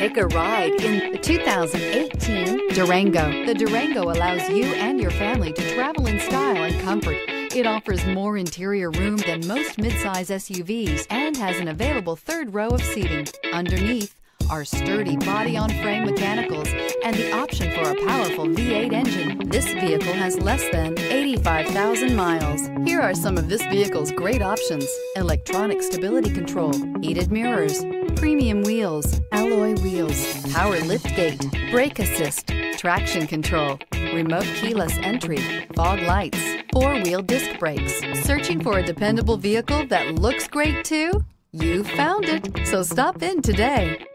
Take a ride in the 2018 Durango. The Durango allows you and your family to travel in style and comfort. It offers more interior room than most midsize SUVs and has an available third row of seating. Underneath are sturdy body-on-frame mechanicals and the option for a powerful V8 engine. This vehicle has less than 85,000 miles. Here are some of this vehicle's great options: electronic stability control, heated mirrors, premium wheels, alloy wheels, power liftgate, brake assist, traction control, remote keyless entry, fog lights, four-wheel disc brakes. Searching for a dependable vehicle that looks great too? You found it, so stop in today.